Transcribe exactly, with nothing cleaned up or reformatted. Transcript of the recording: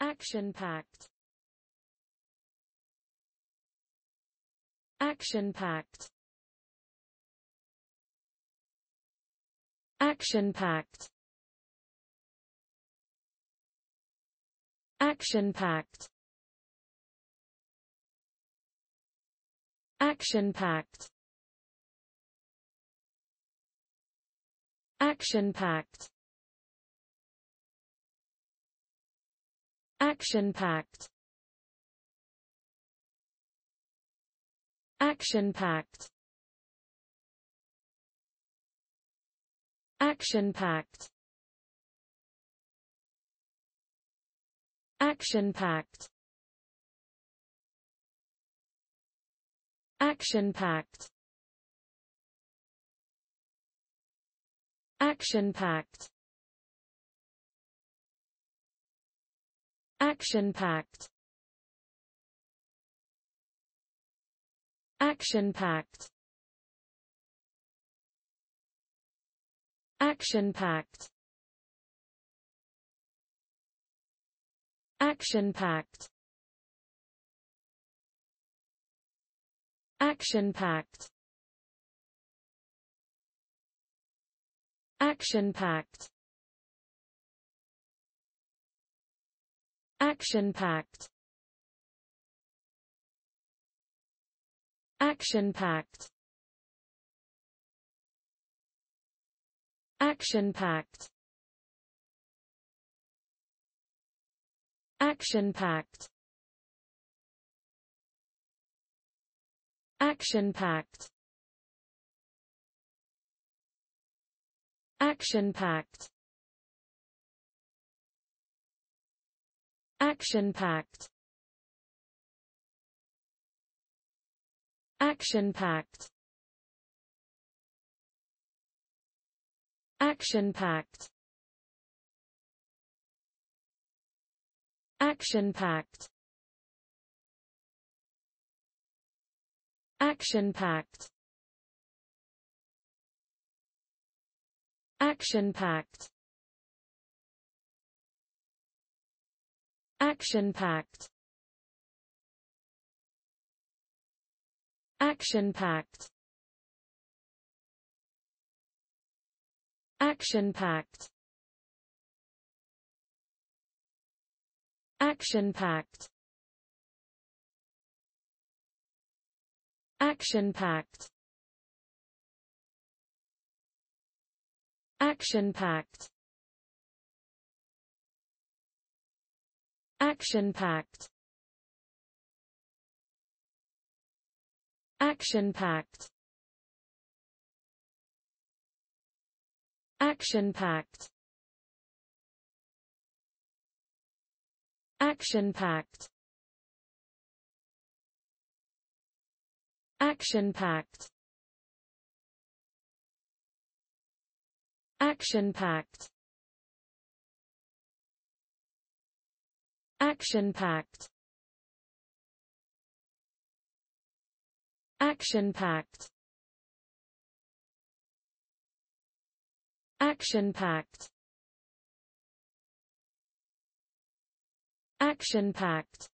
Action-packed. Action-packed. Action-packed. Action-packed. Action-packed. Action-packed. Action-packed. Action-packed. Action-packed. Action-packed. Action-packed. Action-packed. Action-packed. Action-packed. Action-packed. Action-packed. Action-packed. Action-packed. Action-packed. Action-packed. Action-packed. Action-packed. Action-packed. Action-packed. Action-packed. Action-packed. Action-packed. Action-packed. Action-packed. Action-packed. Action-packed. Action-packed. Action-packed. Action-packed. Action-packed. Action-packed. Action-packed. Action-packed. Action-packed. Action-packed. Action-packed. Action-packed. Action-packed. Action-packed. Action-packed. Action-packed.